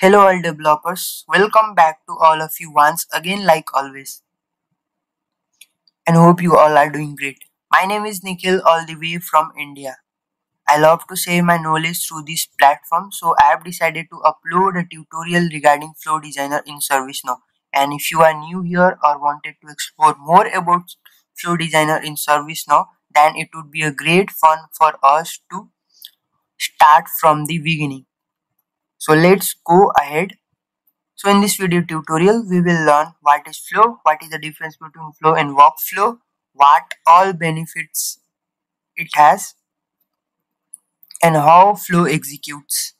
Hello all developers, welcome back to all of you once again like always, and hope you all are doing great. My name is Nikhil, all the way from India. I love to share my knowledge through this platform, so I have decided to upload a tutorial regarding Flow Designer in ServiceNow. And if you are new here or wanted to explore more about Flow Designer in ServiceNow, then it would be a great fun for us to start from the beginning. So let's go ahead. So in this video tutorial, we will learn what is flow, what is the difference between flow and workflow, what all benefits it has, and how flow executes.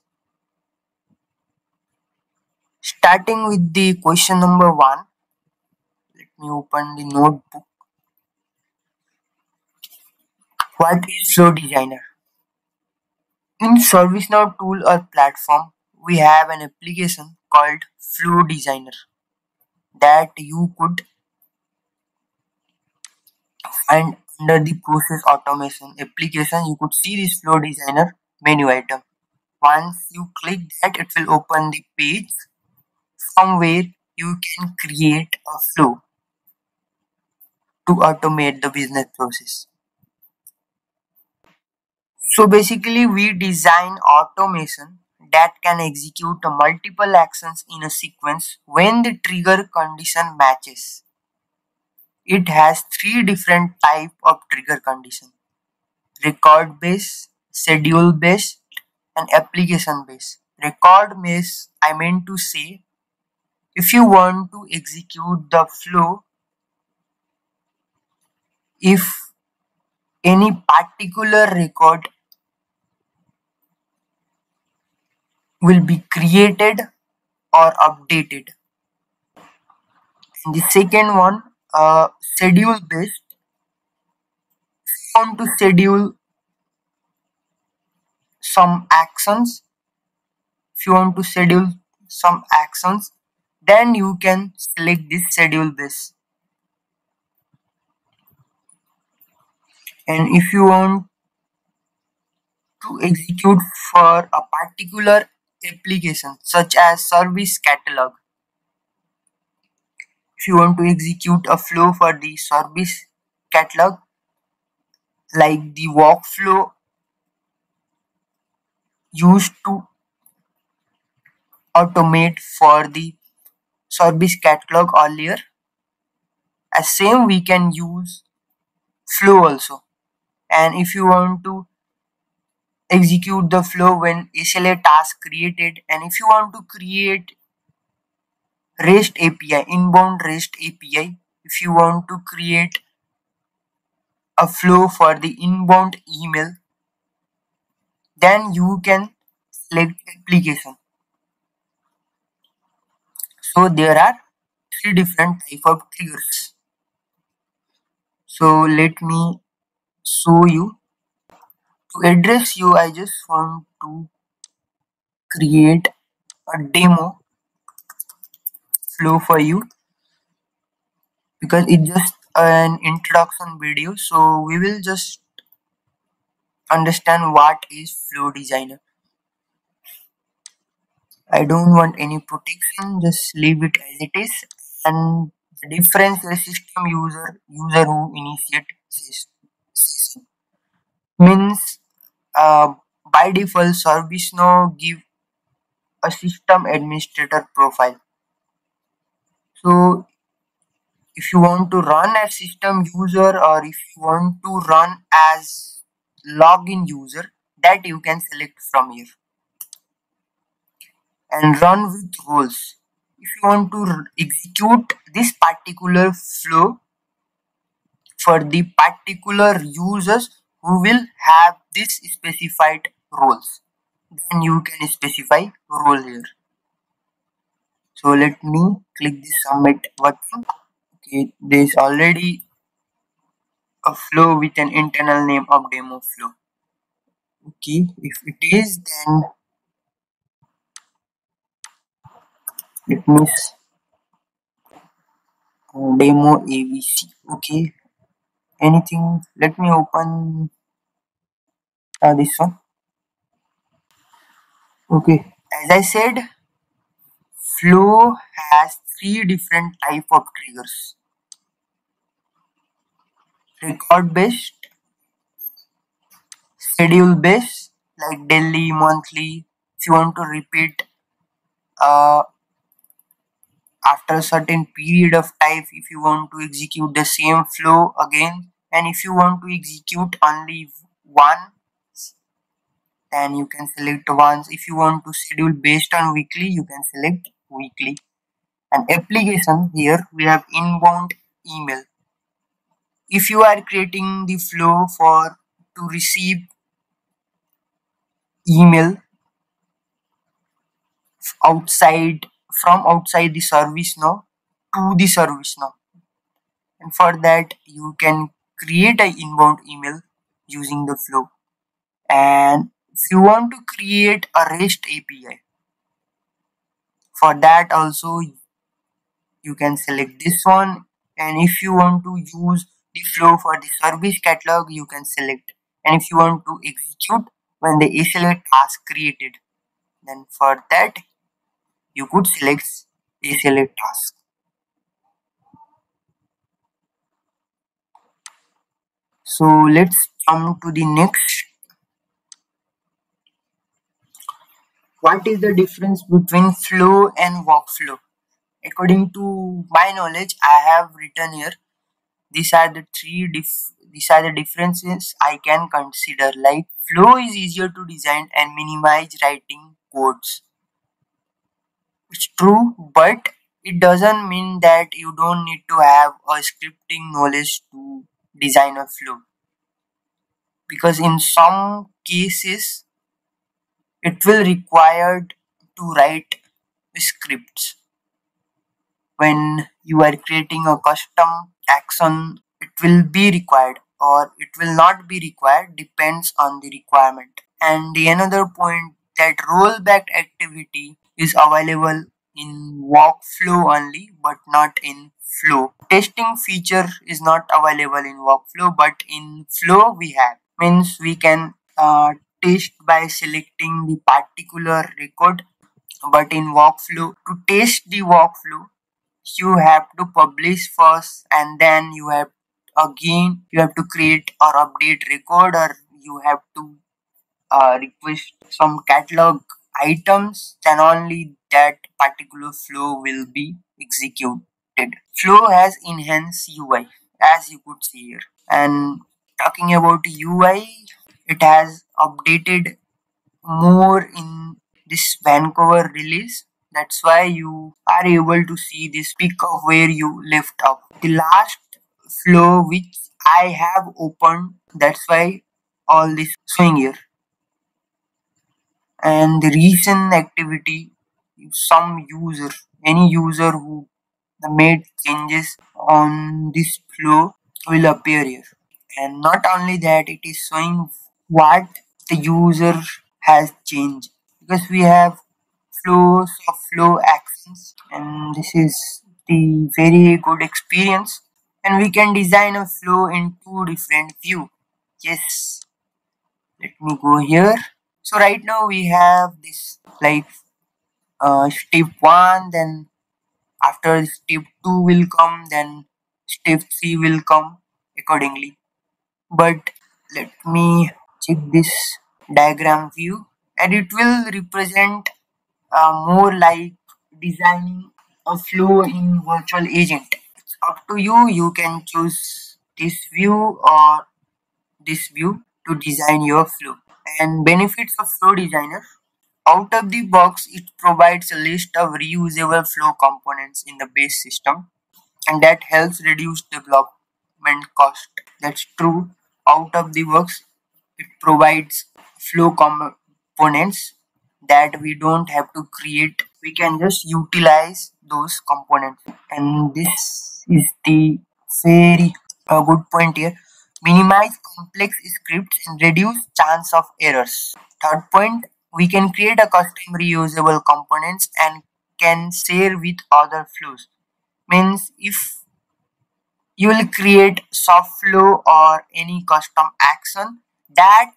Starting with the question number one, let me open the notebook. What is Flow Designer? In ServiceNow tool or platform, we have an application called Flow Designer that you could find under the Process Automation application. You could see this Flow Designer menu item. Once you click that, it will open the page from where you can create a flow to automate the business process. So basically, we design automation that can execute multiple actions in a sequence when the trigger condition matches. It has three different types of trigger condition: record based, schedule based, and application based. Record based, I meant to say, if you want to execute the flow, if any particular record will be created or updated. And the second one, schedule based. If you want to schedule some actions, then you can select this schedule based. And if you want to execute for a particular application, such as service catalog, if you want to execute a flow for the service catalog, like the workflow used to automate for the service catalog earlier, as same we can use flow also. And if you want to execute the flow when SLA task created, and if you want to create REST API, inbound REST API, if you want to create a flow for the inbound email, then you can select application. So there are three different types of triggers. So let me show you. To address you, I just want to create a demo flow for you because it's just an introduction video. So we will just understand what is Flow Designer. I don't want any protection, just leave it as it is. And the difference is system user who initiate session means. By default, ServiceNow give a system administrator profile. So if you want to run as system user or if you want to run as login user, that you can select from here. And run with roles. If you want to execute this particular flow for the particular users who will have this specified roles, then you can specify role here. So let me click the submit button. Okay, there is already a flow with an internal name of demo flow. Okay, if it is, then it means demo ABC. Okay, anything, let me open this one. Okay, as I said, Flow has 3 different type of triggers: record based, schedule based, like daily, monthly, if you want to repeat after a certain period of time, if you want to execute the same flow again, and if you want to execute only one, then you can select once. If you want to schedule based on weekly, you can select weekly. And application, here we have inbound email. If you are creating the flow for to receive email from outside the ServiceNow to the ServiceNow, and for that you can create an inbound email using the flow. And if you want to create a REST API, for that also you can select this one. And if you want to use the flow for the service catalog, you can select. And if you want to execute when the SLA task created, then for that you could select SLA task. So let's come to the next. What is the difference between flow and workflow? According to my knowledge, I have written here, these are the differences I can consider. Like, flow is easier to design and minimize writing codes. It's true, but it doesn't mean that you don't need to have a scripting knowledge to design a flow, because in some cases it will require to write scripts. When you are creating a custom action, it will be required or it will not be required, depends on the requirement. And the another point, that rollback activity is available in workflow only, but not in flow. Testing feature is not available in workflow, but in flow we have. Means we can test by selecting the particular record, but in workflow, to test the workflow, you have to publish first, and then you have to create or update record, or you have to request some catalog items, then only that particular flow will be executed. Flow has enhanced UI, as you could see here. And talking about UI, it has updated more in this Vancouver release. That's why you are able to see this peak of where you left up. The last flow which I have opened, that's why all this showing here. And the recent activity, any user who made changes on this flow will appear here. And not only that, it is showing what the user has changed, because we have flows of flow actions, and this is the very good experience. And we can design a flow in 2 different views. Yes, let me go here. So right now we have this like step 1, then after step 2 will come, then step 3 will come accordingly. But let me check this diagram view, and it will represent more like designing a flow in virtual agent. It's up to you. You can choose this view or this view to design your flow. And benefits of Flow Designer. Out of the box, it provides a list of reusable flow components in the base system, and that helps reduce development cost. That's true. Out of the box, it provides flow components that we don't have to create. We can just utilize those components. And this is the very good point here. Minimize complex scripts and reduce chance of errors. Third point, we can create a custom reusable components and can share with other flows. Means if you will create soft flow or any custom action, that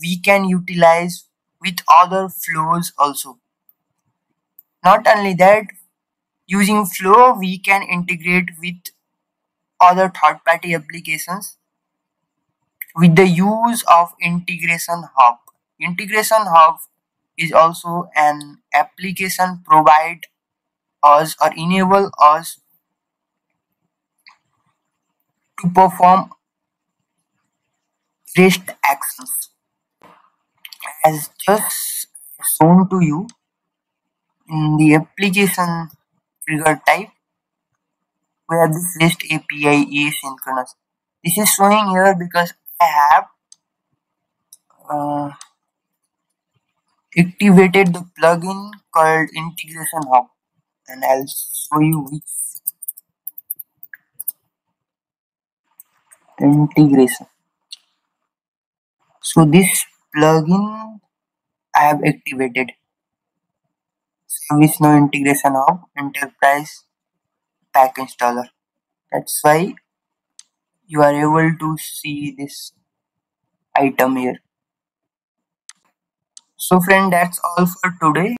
we can utilize with other flows also. Not only that, Using Flow, we can integrate with other third-party applications with the use of integration hub. Integration hub is also an application provide us or enable us to perform REST actions. As just shown to you in the application trigger type, where this REST API is synchronous. This is showing here because I have activated the plugin called Integration Hub, and I'll show you which integration. So this plugin I have activated, ServiceNow Integration Hub Enterprise Pack Installer. That's why you are able to see this item here. So friend, that's all for today.